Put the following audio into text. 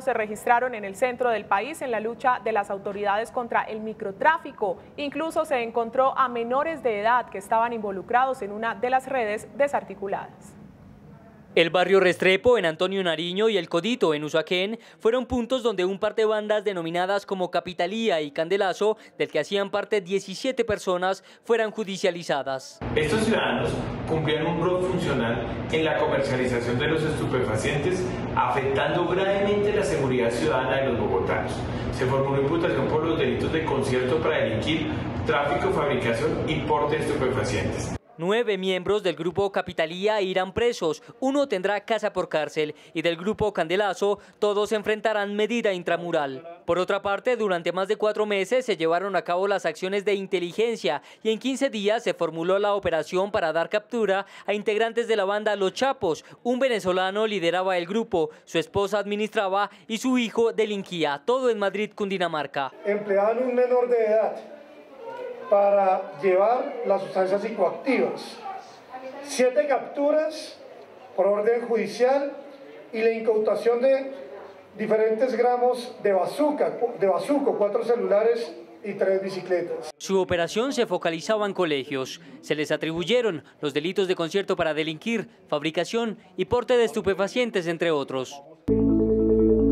Se registraron en el centro del país en la lucha de las autoridades contra el microtráfico. Incluso se encontró a menores de edad que estaban involucrados en una de las redes desarticuladas. El barrio Restrepo en Antonio Nariño y el Codito en Usaquén fueron puntos donde un par de bandas denominadas como Capitalía y Candelazo, del que hacían parte 17 personas, fueran judicializadas. Estos ciudadanos cumplían un rol funcional en la comercialización de los estupefacientes, afectando gravemente la seguridad ciudadana de los bogotanos. Se formó una imputación por los delitos de concierto para delinquir, tráfico, fabricación y porte de estupefacientes. 9 miembros del grupo Capitalía irán presos, uno tendrá casa por cárcel y del grupo Candelazo todos enfrentarán medida intramural. Por otra parte, durante más de 4 meses se llevaron a cabo las acciones de inteligencia y en 15 días se formuló la operación para dar captura a integrantes de la banda Los Chapos. Un venezolano lideraba el grupo, su esposa administraba y su hijo delinquía, todo en Madrid, Cundinamarca. Empleaban un menor de edad para llevar las sustancias psicoactivas. 7 capturas por orden judicial y la incautación de diferentes gramos de bazuco, 4 celulares y 3 bicicletas. Su operación se focalizaba en colegios. Se les atribuyeron los delitos de concierto para delinquir, fabricación y porte de estupefacientes, entre otros.